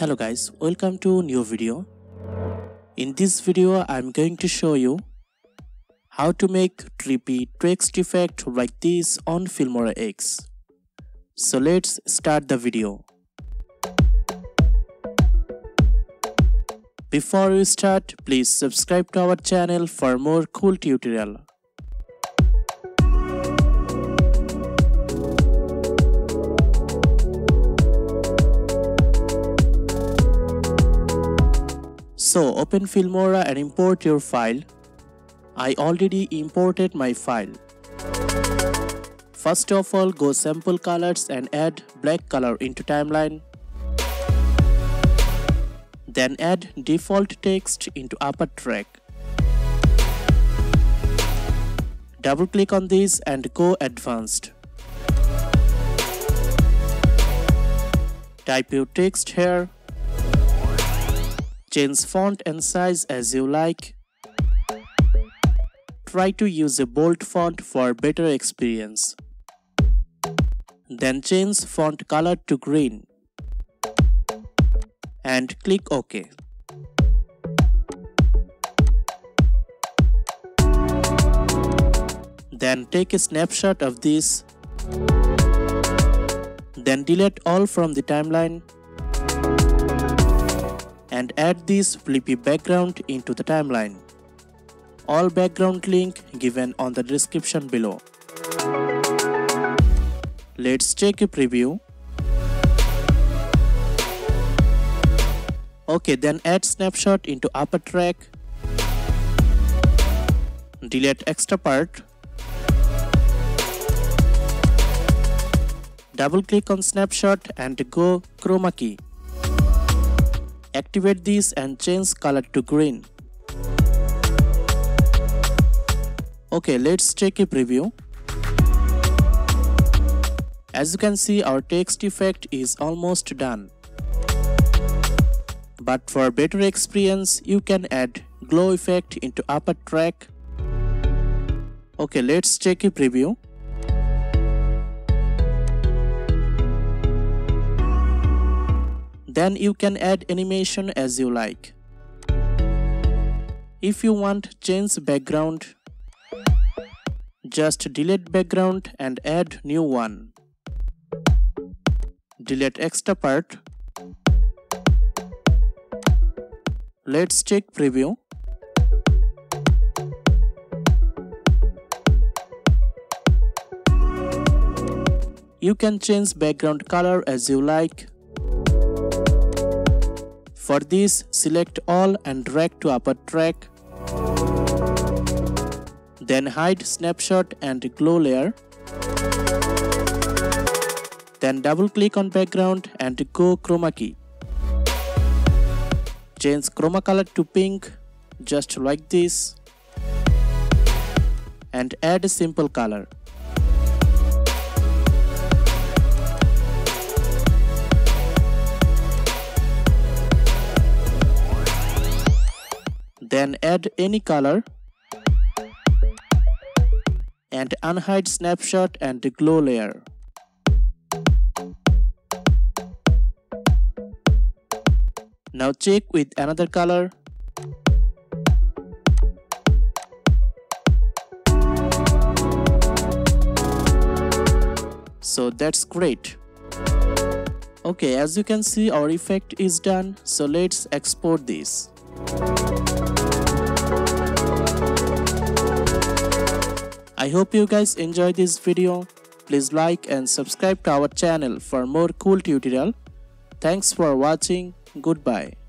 Hello guys, welcome to new video. In this video I'm going to show you how to make trippy text effect like this on Filmora X. So let's start the video. Before you start, please subscribe to our channel for more cool tutorial. So open Filmora and import your file. I already imported my file. First of all, go sample colors and add black color into timeline. Then add default text into upper track. Double click on this and go advanced. Type your text here. Change font and size as you like. Try to use a bold font for better experience. Then change font color to green and click OK. Then take a snapshot of this. Then delete all from the timeline and add this flippy background into the timeline. All background link given on the description below. Let's check a preview. Okay, then add snapshot into upper track. Delete extra part. Double click on snapshot and go chroma key. Activate this and change color to green. Okay, let's check a preview. As you can see, our text effect is almost done. But for better experience, you can add glow effect into upper track. Okay, let's check a preview. Then you can add animation as you like. If you want, change background. Just delete background and add new one. Delete extra part. Let's check preview. You can change background color as you like. For this, select all and drag to upper track. Then hide snapshot and glow layer. Then double click on background and go chroma key. Change chroma color to pink, just like this. And add a simple color. Then add any color and unhide snapshot and glow layer. Now check with another color. So that's great. Okay, as you can see, our effect is done. So let's export this. I hope you guys enjoyed this video. Please like and subscribe to our channel for more cool tutorial. Thanks for watching. Goodbye.